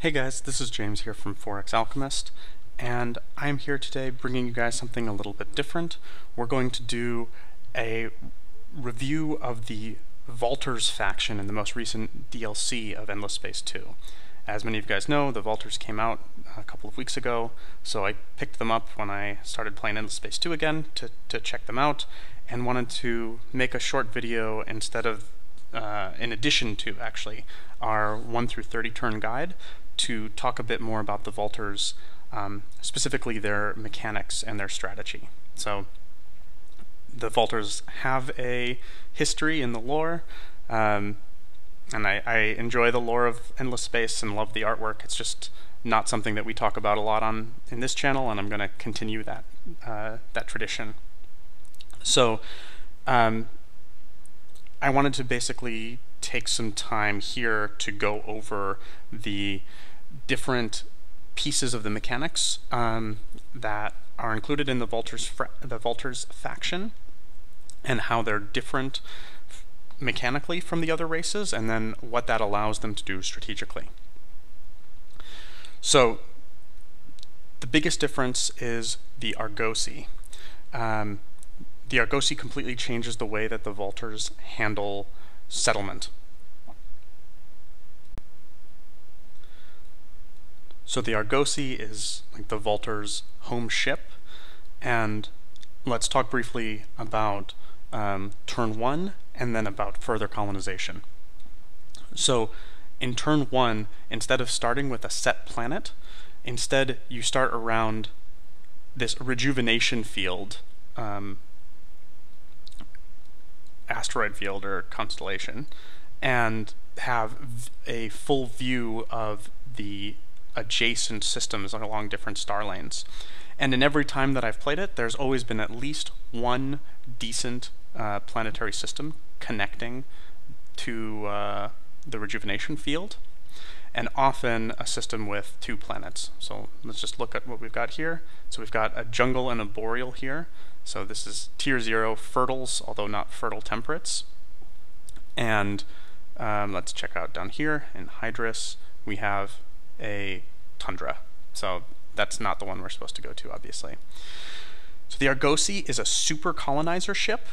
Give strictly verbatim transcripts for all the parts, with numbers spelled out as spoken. Hey guys, this is James here from four X Alchemist, and I'm here today bringing you guys something a little bit different. We're going to do a review of the Vaulters faction in the most recent D L C of Endless Space two. As many of you guys know, the Vaulters came out a couple of weeks ago, so I picked them up when I started playing Endless Space two again to, to check them out, and wanted to make a short video instead of, uh, in addition to actually, our one through thirty turn guide, to talk a bit more about the Vaulters, um, specifically their mechanics and their strategy. So the Vaulters have a history in the lore, um, and I, I enjoy the lore of Endless Space and love the artwork. It's just not something that we talk about a lot on in this channel, and I'm going to continue that, uh, that tradition. So um, I wanted to basically take some time here to go over the different pieces of the mechanics um, that are included in the Vaulters, the Vaulters faction, and how they're different mechanically from the other races, and then what that allows them to do strategically. So the biggest difference is the Argosy. Um, the Argosy completely changes the way that the Vaulters handle settlement. So the Argosy is like the Vaulters' home ship, and let's talk briefly about um, turn one and then about further colonization. So in turn one, instead of starting with a set planet, instead you start around this rejuvenation field, um, asteroid field or constellation, and have a full view of the adjacent systems along different star lanes. And in every time that I've played it, there's always been at least one decent uh, planetary system connecting to uh, the rejuvenation field, and often a system with two planets. So let's just look at what we've got here. So we've got a jungle and a boreal here. So this is tier zero fertiles, although not fertile temperates. And um, let's check out down here in Hydrus, we have a tundra. So that's not the one we're supposed to go to, obviously. So the Argosy is a super colonizer ship.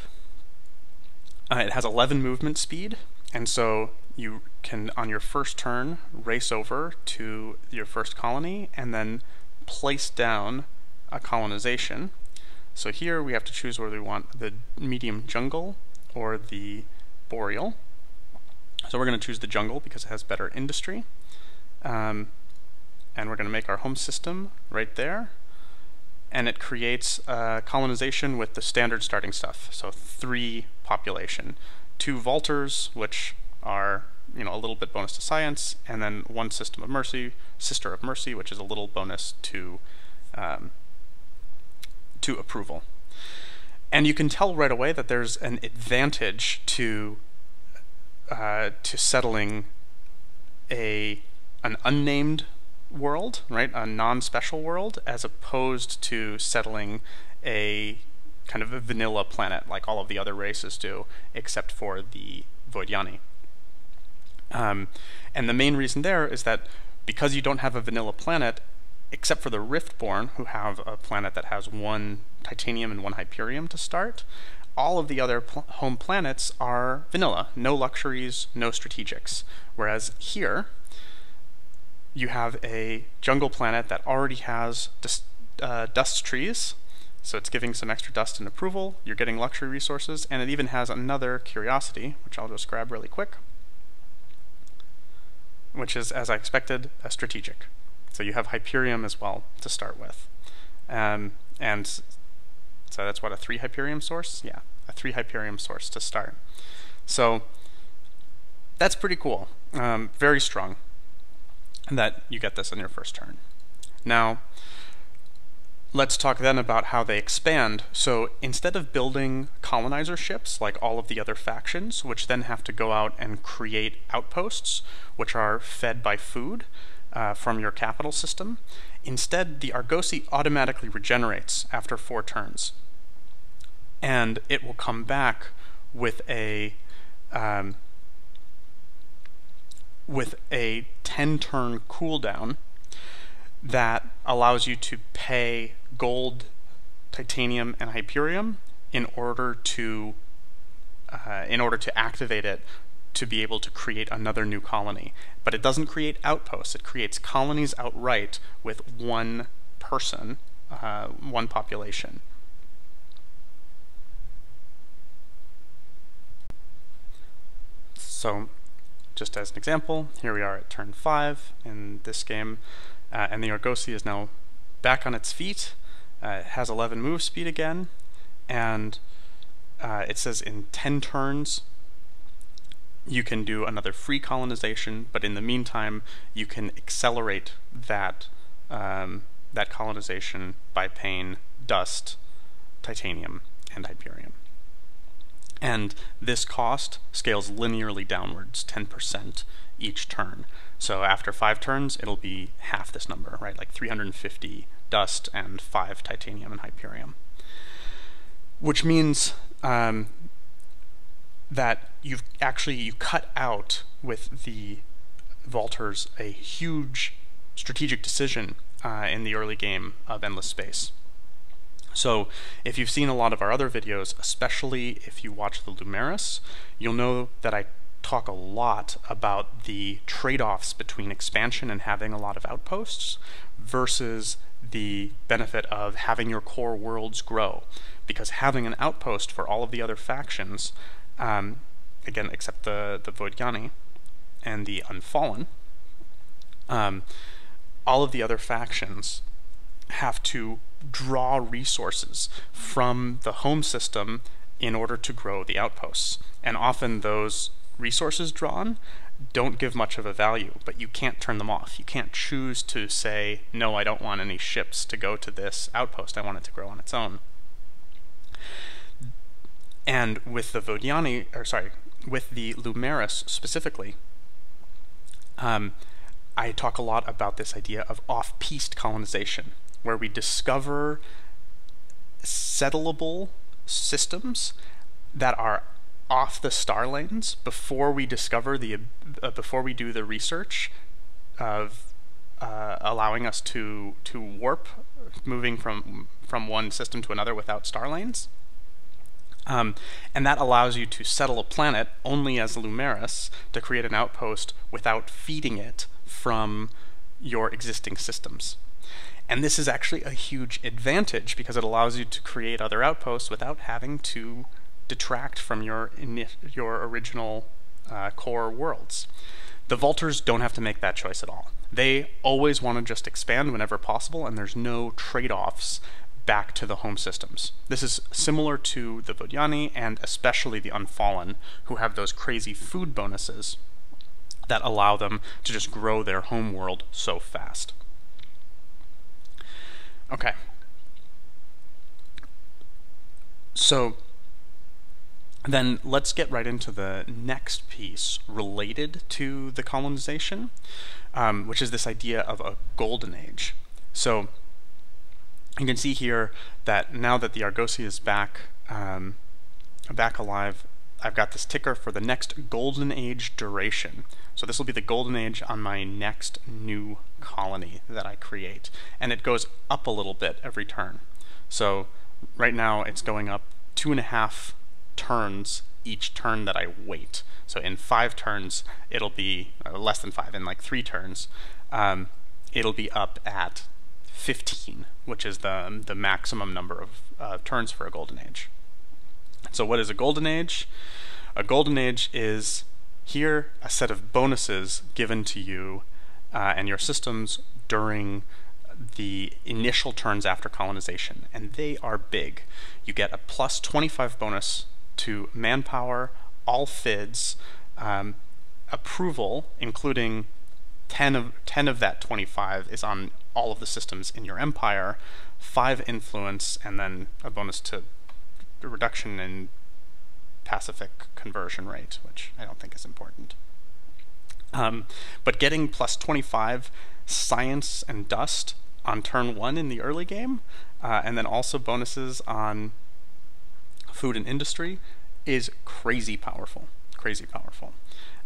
Uh, it has eleven movement speed, and so you can, on your first turn, race over to your first colony and then place down a colonization. So here we have to choose whether we want the medium jungle or the boreal. So we're going to choose the jungle because it has better industry. Um, and we're going to make our home system right there. And it creates uh, colonization with the standard starting stuff. So three population, two Vaulters, which are, you know, a little bit bonus to science, and then one system of mercy, sister of mercy, which is a little bonus to um, to approval. And you can tell right away that there's an advantage to uh, to settling a an unnamed world, right, a non-special world, as opposed to settling a kind of a vanilla planet like all of the other races do, except for the Vodyani. Um, and the main reason there is that because you don't have a vanilla planet, except for the Riftborn, who have a planet that has one Titanium and one Hyperium to start, all of the other pl home planets are vanilla. No luxuries, no strategics. Whereas here, you have a jungle planet that already has dust, uh, dust trees, so it's giving some extra dust and approval. You're getting luxury resources, and it even has another curiosity, which I'll just grab really quick, which is, as I expected, a strategic. So you have Hyperium as well to start with. Um, and so that's what, a three Hyperium source? Yeah, a three Hyperium source to start. So that's pretty cool. Um, very strong that you get this on your first turn. Now, let's talk then about how they expand. So instead of building colonizer ships like all of the other factions, which then have to go out and create outposts, which are fed by food, Uh, from your capital system. Instead, the Argosy automatically regenerates after four turns. And it will come back with a um, with a ten turn cooldown that allows you to pay gold, titanium, and hyperium in order to uh, in order to activate it to be able to create another new colony. But it doesn't create outposts, it creates colonies outright with one person, uh, one population. So just as an example, here we are at turn five in this game, uh, and the Argosy is now back on its feet. Uh, it has eleven move speed again, and uh, it says in ten turns you can do another free colonization, but in the meantime you can accelerate that um, that colonization by paying dust, titanium, and hyperium. And this cost scales linearly downwards, ten percent each turn. So after five turns, it'll be half this number, right? Like three hundred fifty dust and five titanium and hyperium. Which means um, that you've actually, you cut out with the Vaulters a huge strategic decision uh, in the early game of Endless Space. So if you've seen a lot of our other videos, especially if you watch the Lumeris, you'll know that I talk a lot about the trade-offs between expansion and having a lot of outposts versus the benefit of having your core worlds grow. Because having an outpost for all of the other factions, um, again, except the, the Vodyani and the Unfallen, um, all of the other factions have to draw resources from the home system in order to grow the outposts. And often those resources drawn don't give much of a value, but you can't turn them off. You can't choose to say, no, I don't want any ships to go to this outpost. I want it to grow on its own. And with the Vodyani, or sorry, with the Lumeris specifically, um, I talk a lot about this idea of off-piste colonization, where we discover settleable systems that are off the star lanes before we discover the uh, before we do the research of uh, allowing us to to warp, moving from from one system to another without star lanes, um, and that allows you to settle a planet only as Lumeris to create an outpost without feeding it from your existing systems. And this is actually a huge advantage because it allows you to create other outposts without having to detract from your your original uh, core worlds. The Vaulters don't have to make that choice at all. They always want to just expand whenever possible, and there's no trade-offs back to the home systems. This is similar to the Vodyani and especially the Unfallen, who have those crazy food bonuses that allow them to just grow their home world so fast. Okay, so then let's get right into the next piece related to the colonization, um, which is this idea of a golden age. So you can see here that now that the Argosy is back, um, back alive, I've got this ticker for the next golden age duration. So this will be the golden age on my next new colony that I create. And it goes up a little bit every turn. So right now it's going up two and a half turns each turn that I wait. So in five turns, it'll be uh, less than five, in like three turns, um, it'll be up at fifteen, which is the, the maximum number of uh, turns for a golden age. So what is a golden age? A golden age is here a set of bonuses given to you uh, and your systems during the initial turns after colonization, and they are big. You get a plus twenty-five bonus to manpower, all F I Ds, um, approval, including ten of, ten of that twenty-five is on all of the systems in your empire, five influence, and then a bonus to reduction in Pacific conversion rate, which I don't think is important. Um, but getting plus twenty-five science and dust on turn one in the early game, uh, and then also bonuses on food and industry, is crazy powerful. Crazy powerful.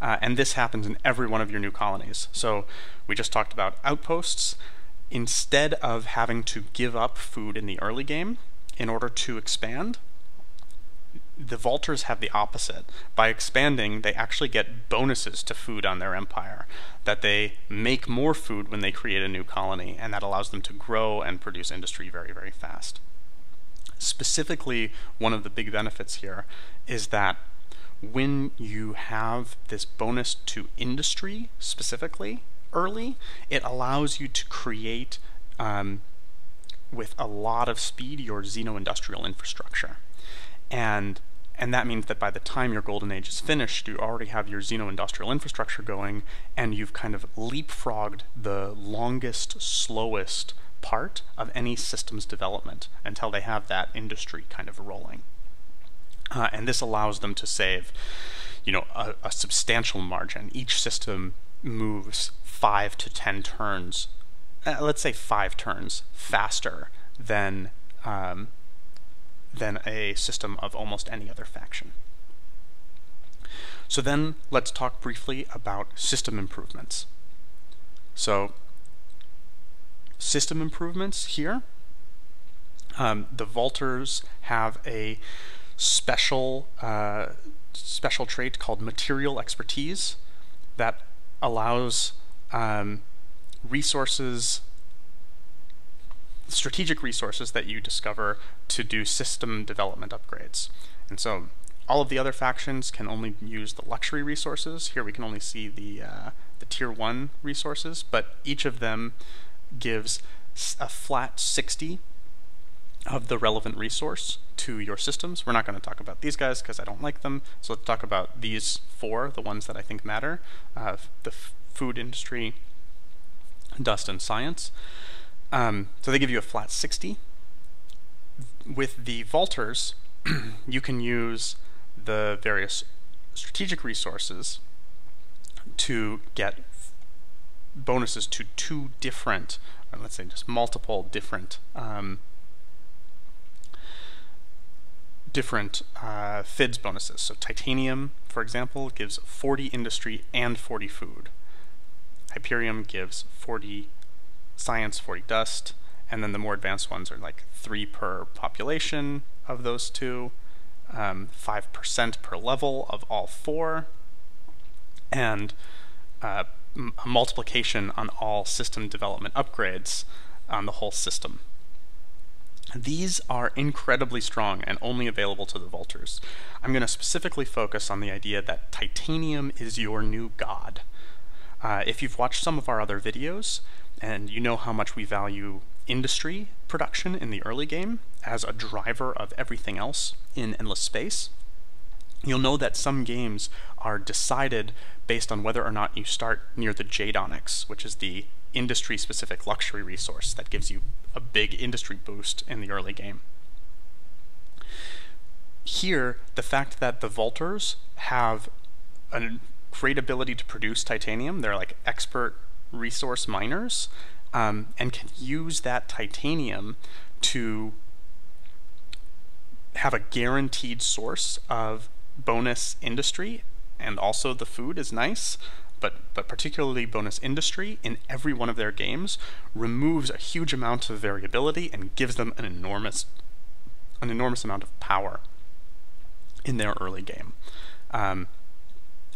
uh, and this happens in every one of your new colonies. So we just talked about outposts. Instead of having to give up food in the early game in order to expand, the Vaulters have the opposite. By expanding, they actually get bonuses to food on their empire, that they make more food when they create a new colony, and that allows them to grow and produce industry very, very fast. Specifically, one of the big benefits here is that when you have this bonus to industry, specifically early, it allows you to create um, with a lot of speed your xeno-industrial infrastructure. And, and that means that by the time your golden age is finished, you already have your xeno-industrial infrastructure going, and you've kind of leapfrogged the longest, slowest part of any systems development until they have that industry kind of rolling. Uh, and this allows them to save, you know, a, a substantial margin. Each system moves five to ten turns, uh, let's say five turns faster than um, than a system of almost any other faction. So then let's talk briefly about system improvements. So system improvements here, um, the Vaulters have a special uh, special trait called material expertise that allows um, resources, strategic resources that you discover, to do system development upgrades. And so all of the other factions can only use the luxury resources. Here we can only see the, uh, the tier one resources, but each of them gives a flat sixty of the relevant resource to your systems. We're not going to talk about these guys because I don't like them, so let's talk about these four, the ones that I think matter, uh, the food industry, dust, and science. Um, so they give you a flat sixty. With the Vaulters, you can use the various strategic resources to get bonuses to two different, or let's say just multiple different um, different uh, F I D S bonuses. So Titanium, for example, gives forty industry and forty food. Hyperium gives forty science, forty dust, and then the more advanced ones are like three per population of those two, um, five percent per level of all four, and uh, m a multiplication on all system development upgrades on the whole system. These are incredibly strong and only available to the Vaulters. I'm going to specifically focus on the idea that Titanium is your new god. Uh, if you've watched some of our other videos, and you know how much we value industry production in the early game as a driver of everything else in Endless Space, you'll know that some games are decided based on whether or not you start near the Jade Onyx, which is the industry-specific luxury resource that gives you a big industry boost in the early game. Here, the fact that the Vaulters have a great ability to produce Titanium, they're like expert resource miners, um, and can use that Titanium to have a guaranteed source of bonus industry, and also the food is nice, but, but particularly bonus industry in every one of their games removes a huge amount of variability and gives them an enormous, an enormous amount of power in their early game. Um,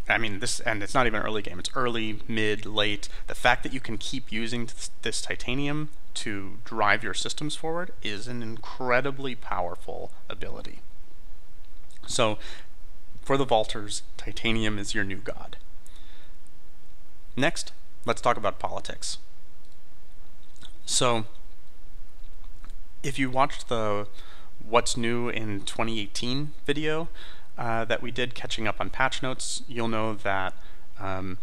I mean, this, and it's not even an early game, it's early, mid, late. The fact that you can keep using th this Titanium to drive your systems forward is an incredibly powerful ability. So, for the Vaulters, Titanium is your new god. Next, let's talk about politics. So, if you watched the What's New in twenty eighteen video, Uh, that we did catching up on patch notes, you'll know that um,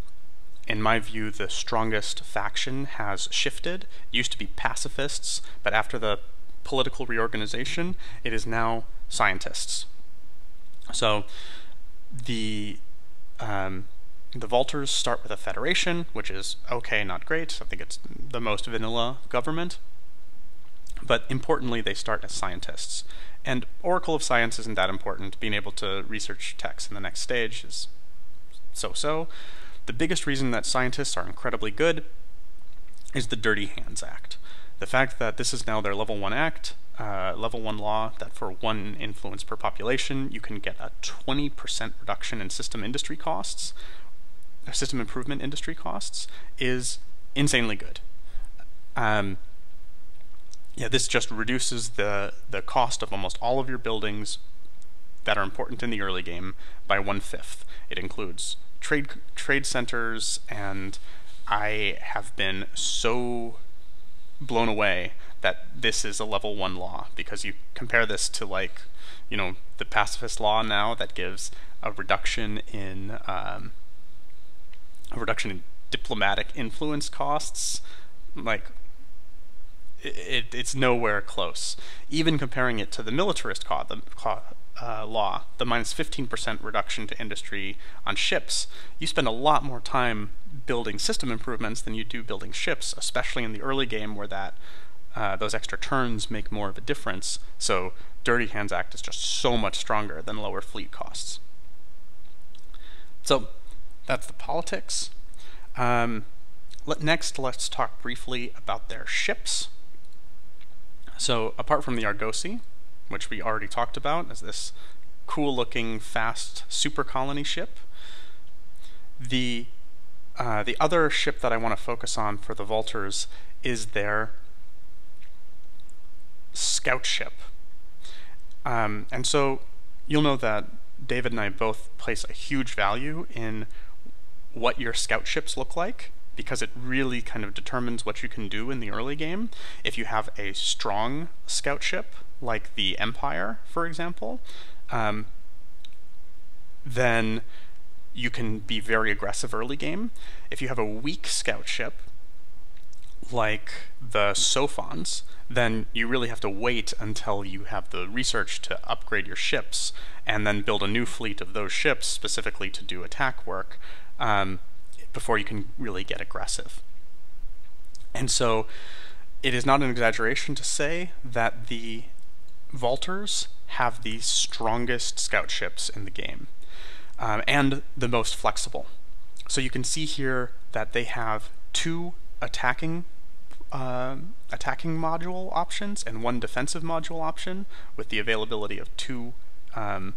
in my view the strongest faction has shifted. It used to be pacifists, but after the political reorganization it is now scientists. So the um, the Vaulters start with a federation, which is okay, not great. I think it's the most vanilla government, but importantly they start as scientists. And Oracle of Science isn't that important. Being able to research text in the next stage is so-so. The biggest reason that scientists are incredibly good is the Dirty Hands Act. The fact that this is now their level one act, uh, level one law, that for one influence per population, you can get a twenty percent reduction in system industry costs, or system improvement industry costs, is insanely good. Um, yeah, this just reduces the, the cost of almost all of your buildings that are important in the early game by one-fifth. It includes trade, trade centers, and I have been so blown away that this is a level one law, because you compare this to, like, you know, the pacifist law now that gives a reduction in um, a reduction in diplomatic influence costs. Like, it, it's nowhere close. Even comparing it to the militarist co the, co uh, law, the minus fifteen percent reduction to industry on ships, you spend a lot more time building system improvements than you do building ships, especially in the early game where that uh, those extra turns make more of a difference. So Dirty Hands Act is just so much stronger than lower fleet costs. So that's the politics. Um, let, next, let's talk briefly about their ships. So apart from the Argosy, which we already talked about as this cool-looking, fast super colony ship, the Uh, the other ship that I want to focus on for the Vaulters is their scout ship. Um, and so you'll know that David and I both place a huge value in what your scout ships look like, because it really kind of determines what you can do in the early game. If you have a strong scout ship, like the Empire, for example, um, then you can be very aggressive early game. If you have a weak scout ship, like the Sophons, then you really have to wait until you have the research to upgrade your ships and then build a new fleet of those ships specifically to do attack work um, before you can really get aggressive. And so it is not an exaggeration to say that the Vaulters have the strongest scout ships in the game. Um, and the most flexible. So you can see here that they have two attacking uh, attacking module options and one defensive module option, with the availability of two um,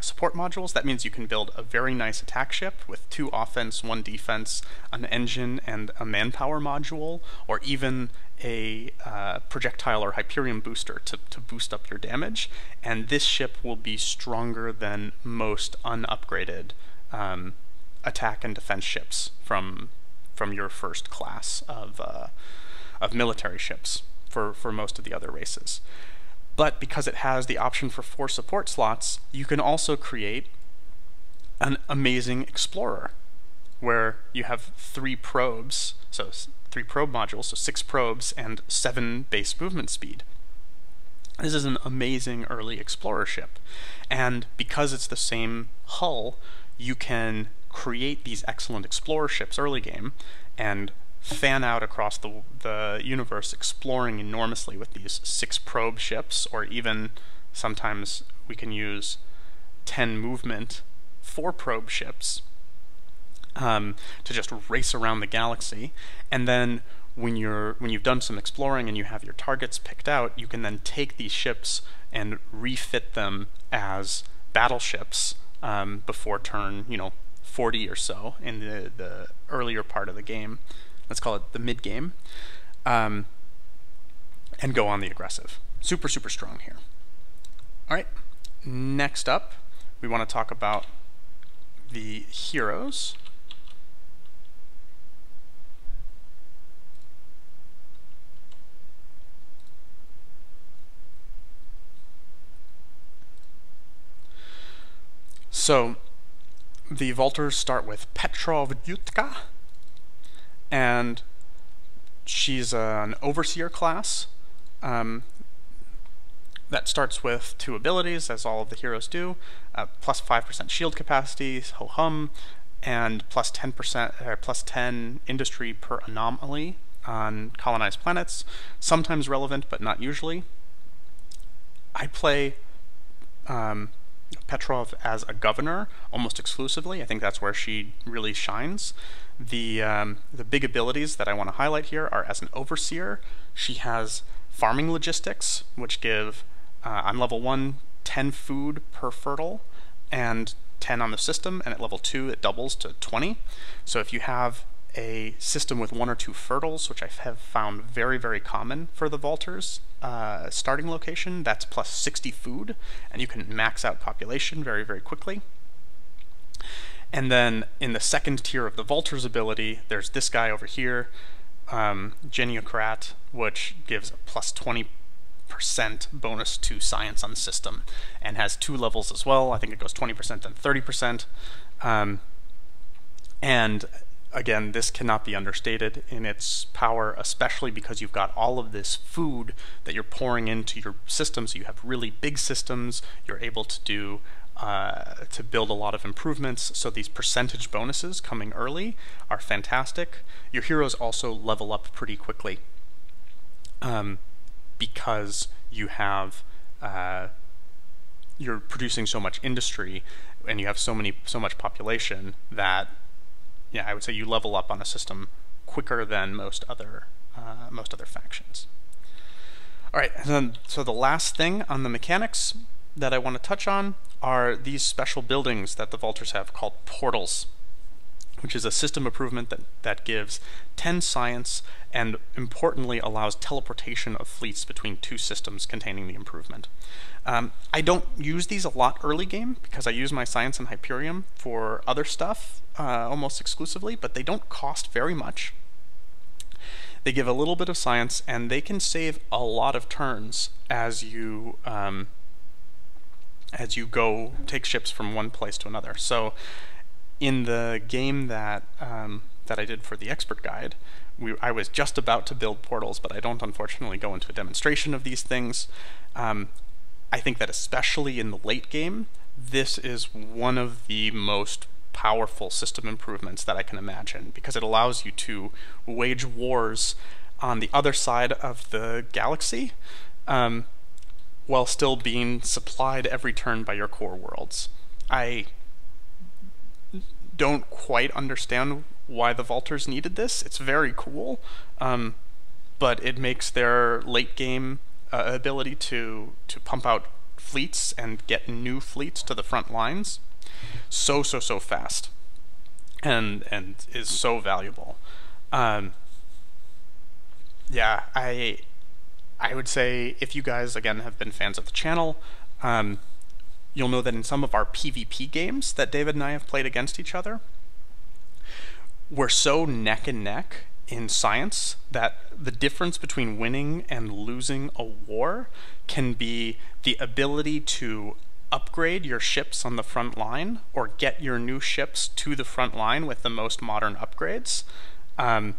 support modules. That means you can build a very nice attack ship with two offense, one defense, an engine, and a manpower module, or even a uh, projectile or Hyperion booster to, to boost up your damage, and this ship will be stronger than most unupgraded um, attack and defense ships from from your first class of uh, of military ships for for most of the other races. But because it has the option for four support slots, you can also create an amazing explorer, where you have three probes, so three probe modules, so six probes and seven base movement speed. This is an amazing early explorer ship, and because it's the same hull, you can create these excellent explorer ships early game and fan out across the, the universe, exploring enormously with these six probe ships, or even sometimes we can use ten movement, four probe ships, Um, to just race around the galaxy. And then when you're when you've done some exploring and you have your targets picked out, you can then take these ships and refit them as battleships um, before turn, you know, forty or so in the the earlier part of the game. Let's call it the mid game, um, and go on the aggressive. Super super strong here. All right. Next up, we want to talk about the heroes. So the Vaulters start with Petrov Yutka, and she's an overseer class um, that starts with two abilities, as all of the heroes do, uh, plus five percent shield capacity, ho-hum, and plus ten percent or plus ten industry per anomaly on colonized planets, sometimes relevant but not usually. I play um, Petrov as a governor almost exclusively. I think that's where she really shines. The, um, the big abilities that I want to highlight here are as an overseer, she has farming logistics, which give, uh, on level one, ten food per fertile, and ten on the system, and at level two it doubles to twenty. So if you have a system with one or two fertiles, which I have found very, very common for the Vaulters, uh, starting location, that's plus sixty food, and you can max out population very, very quickly. And then in the second tier of the Vaulter's ability, there's this guy over here, um, Geniocrat, which gives a plus twenty percent bonus to science on the system, and has two levels as well. I think it goes twenty percent and thirty percent. Um, and again, this cannot be understated in its power, especially because you've got all of this food that you're pouring into your system. So you have really big systems. You're able to do uh, to build a lot of improvements. So these percentage bonuses coming early are fantastic. Your heroes also level up pretty quickly. Um, because you have, uh, you're producing so much industry and you have so many, so much population that, yeah, I would say you level up on a system quicker than most other, uh, most other factions. All right, and then, so the last thing on the mechanics that I want to touch on are these special buildings that the Vaulters have called Portals, which is a system improvement that, that gives ten science and importantly allows teleportation of fleets between two systems containing the improvement. Um, I don't use these a lot early game because I use my science and Hyperium for other stuff uh, almost exclusively, but they don't cost very much. They give a little bit of science and they can save a lot of turns as you um, as you go take ships from one place to another. So in the game that um, that I did for the expert guide, we, I was just about to build portals, but I don't unfortunately go into a demonstration of these things. Um, I think that especially in the late game, this is one of the most powerful system improvements that I can imagine, because it allows you to wage wars on the other side of the galaxy um, while still being supplied every turn by your core worlds. I don't quite understand why the Vaulters needed this. It's very cool, um, but it makes their late game uh, ability to to pump out fleets and get new fleets to the front lines so so so fast, and and is so valuable. Um, yeah, I I would say if you guys again have been fans of the channel, Um, you'll know that in some of our PvP games that David and I have played against each other, we're so neck and neck in science that the difference between winning and losing a war can be the ability to upgrade your ships on the front line or get your new ships to the front line with the most modern upgrades. Um,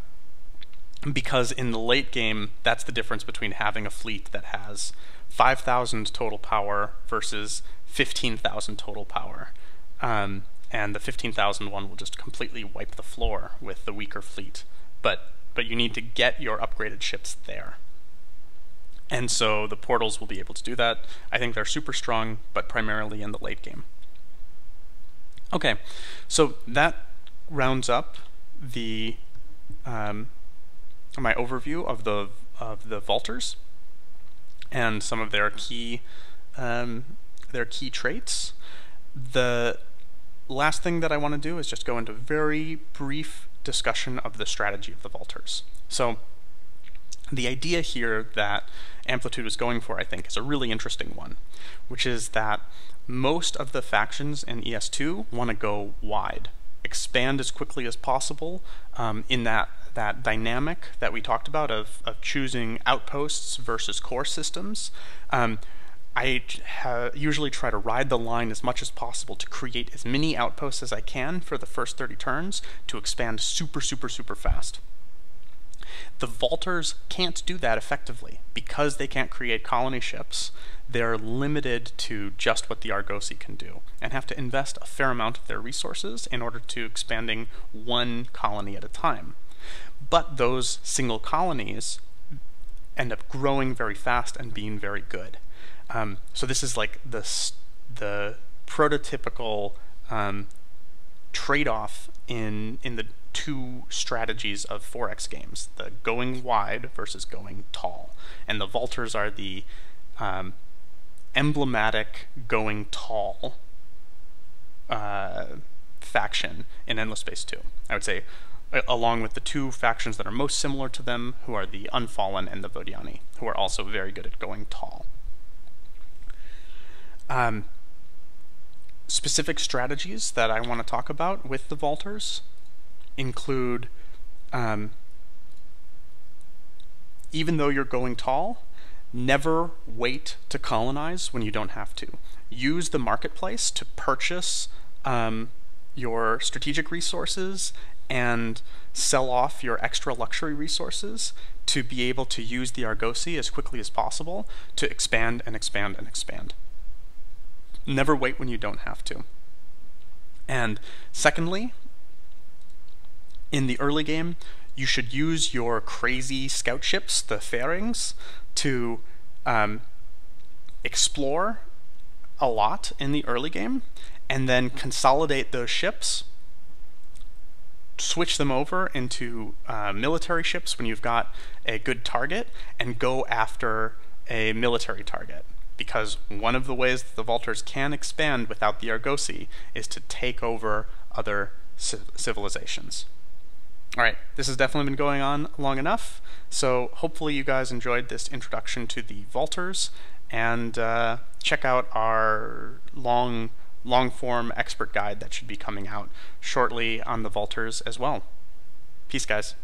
because in the late game, that's the difference between having a fleet that has five thousand total power versus fifteen thousand total power, um, and the fifteen thousand one will just completely wipe the floor with the weaker fleet, but but you need to get your upgraded ships there, and so the portals will be able to do that. I think they're super strong, but primarily in the late game. Okay, so that rounds up the um, my overview of the of the Vaulters and some of their key um, their key traits. The last thing that I want to do is just go into a very brief discussion of the strategy of the Vaulters. So the idea here that Amplitude is going for, I think, is a really interesting one, which is that most of the factions in E S two want to go wide, expand as quickly as possible um, in that that dynamic that we talked about of, of choosing outposts versus core systems. Um, I usually try to ride the line as much as possible to create as many outposts as I can for the first thirty turns to expand super, super, super fast. The Vaulters can't do that effectively because they can't create colony ships. They're limited to just what the Argosy can do and have to invest a fair amount of their resources in order to expanding one colony at a time. But those single colonies end up growing very fast and being very good. Um, so this is like the, the prototypical um, trade-off in in the two strategies of four X games: the going wide versus going tall. And the Vaulters are the um, emblematic going tall uh, faction in Endless Space two. I would say, along with the two factions that are most similar to them, who are the Unfallen and the Vodyani, who are also very good at going tall. Um, specific strategies that I want to talk about with the Vaulters include, um, even though you're going tall, never wait to colonize when you don't have to. Use the marketplace to purchase um, your strategic resources and sell off your extra luxury resources to be able to use the Argosy as quickly as possible to expand and expand and expand. Never wait when you don't have to. And secondly, in the early game, you should use your crazy scout ships, the fairings, to um, explore a lot in the early game, and then consolidate those ships, switch them over into uh, military ships when you've got a good target, and go after a military target. Because one of the ways that the Vaulters can expand without the Argosy is to take over other civilizations. Alright, this has definitely been going on long enough, so hopefully you guys enjoyed this introduction to the Vaulters, and uh, check out our long, long-form expert guide that should be coming out shortly on the Vaulters as well. Peace, guys.